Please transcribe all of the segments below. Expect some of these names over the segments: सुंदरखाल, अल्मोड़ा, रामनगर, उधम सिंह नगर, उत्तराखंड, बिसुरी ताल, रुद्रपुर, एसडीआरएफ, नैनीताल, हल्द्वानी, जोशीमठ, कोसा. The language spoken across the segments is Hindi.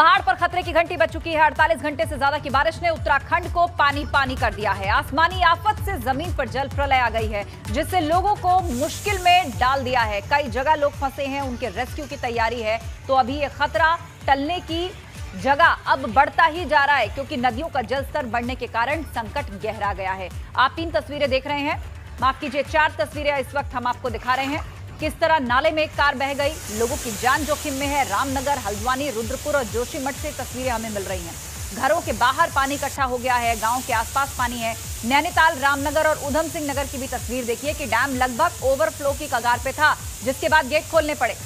पहाड़ पर खतरे की घंटी बज चुकी है। 48 घंटे से ज्यादा की बारिश ने उत्तराखंड को पानी पानी कर दिया है। आसमानी आफत से जमीन पर जल प्रलय आ गई है, जिससे लोगों को मुश्किल में डाल दिया है। कई जगह लोग फंसे हैं, उनके रेस्क्यू की तैयारी है। तो अभी ये खतरा टलने की जगह अब बढ़ता ही जा रहा है, क्योंकि नदियों का जलस्तर बढ़ने के कारण संकट गहरा गया है। आप तीन तस्वीरें देख रहे हैं, माफ कीजिए 4 तस्वीरें इस वक्त हम आपको दिखा रहे हैं। किस तरह नाले में एक कार बह गई, लोगों की जान जोखिम में है। रामनगर, हल्द्वानी, रुद्रपुर और जोशीमठ से तस्वीरें हमें मिल रही हैं। घरों के बाहर पानी इकट्ठा हो गया है, गांव के आसपास पानी है। नैनीताल, रामनगर और उधम सिंह नगर की भी तस्वीर देखिए कि डैम लगभग ओवरफ्लो की कगार पे था, जिसके बाद गेट खोलने पड़े।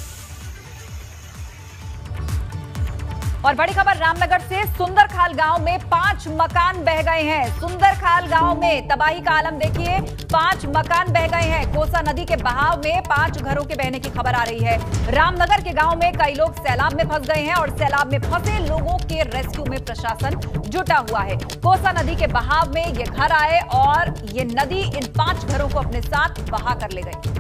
और बड़ी खबर रामनगर से, सुंदरखाल गांव में 5 मकान बह गए हैं। सुंदरखाल गांव में तबाही का आलम देखिए, 5 मकान बह गए हैं। कोसा नदी के बहाव में 5 घरों के बहने की खबर आ रही है। रामनगर के गांव में कई लोग सैलाब में फंस गए हैं और सैलाब में फंसे लोगों के रेस्क्यू में प्रशासन जुटा हुआ है। कोसा नदी के बहाव में ये घर आए और ये नदी इन 5 घरों को अपने साथ बहा कर ले गई।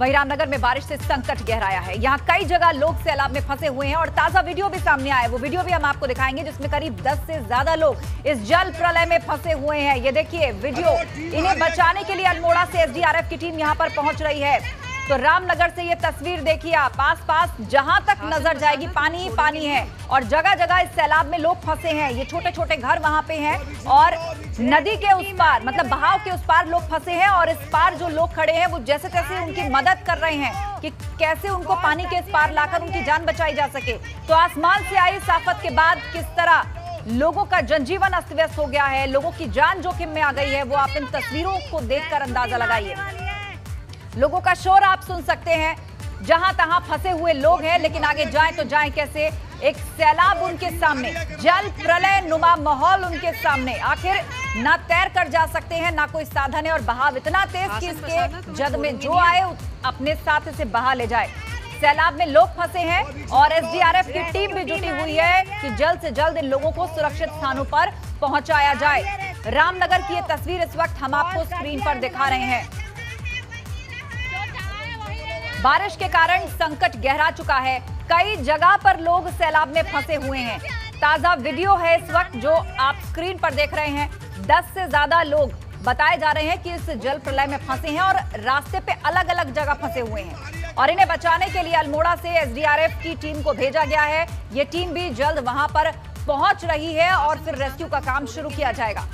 वहीं रामनगर में बारिश से संकट गहराया है। यहाँ कई जगह लोग सैलाब में फंसे हुए हैं और ताजा वीडियो भी सामने आया है। वो वीडियो भी हम आपको दिखाएंगे, जिसमें करीब 10 से ज्यादा लोग इस जल प्रलय में फंसे हुए हैं। ये देखिए वीडियो। इन्हें बचाने के लिए अल्मोड़ा से एसडीआरएफ की टीम यहाँ पर पहुंच रही है। तो रामनगर से ये तस्वीर देखिए आप, आस पास जहां तक नजर जाएगी पानी पानी है और जगह जगह इस सैलाब में लोग फंसे हैं। ये छोटे छोटे घर वहां पे हैं और नदी के उस पार, मतलब बहाव के उस पार लोग फंसे हैं और इस पार जो लोग खड़े हैं वो जैसे तैसे उनकी मदद कर रहे हैं कि कैसे उनको पानी के इस पार लाकर उनकी जान बचाई जा सके। तो आसमान से आई इस आफत के बाद किस तरह लोगों का जनजीवन अस्त व्यस्त हो गया है, लोगों की जान जोखिम में आ गई है, वो आप इन तस्वीरों को देखकर अंदाजा लगाइए। लोगों का शोर आप सुन सकते हैं, जहां तहां फंसे हुए लोग हैं, लेकिन आगे जाएं तो जाएं कैसे। एक सैलाब उनके सामने, जल प्रलय नुमा माहौल उनके सामने। आखिर ना तैर कर जा सकते हैं, ना कोई साधन है और बहाव इतना तेज कि इसके जद में जो आए अपने साथ इसे बहा ले जाए। सैलाब में लोग फंसे हैं और एसडीआरएफ की टीम भी जुटी हुई है कि जल्द से जल्द इन लोगों को सुरक्षित स्थानों पर पहुंचाया जाए। रामनगर की ये तस्वीर इस वक्त हम आपको स्क्रीन पर दिखा रहे हैं। बारिश के कारण संकट गहरा चुका है, कई जगह पर लोग सैलाब में फंसे हुए हैं। ताजा वीडियो है इस वक्त जो आप स्क्रीन पर देख रहे हैं। 10 से ज्यादा लोग बताए जा रहे हैं कि इस जल प्रलय में फंसे हैं और रास्ते पे अलग अलग जगह फंसे हुए हैं और इन्हें बचाने के लिए अल्मोड़ा से एसडीआरएफ की टीम को भेजा गया है। ये टीम भी जल्द वहां पर पहुंच रही है और फिर रेस्क्यू का काम शुरू किया जाएगा।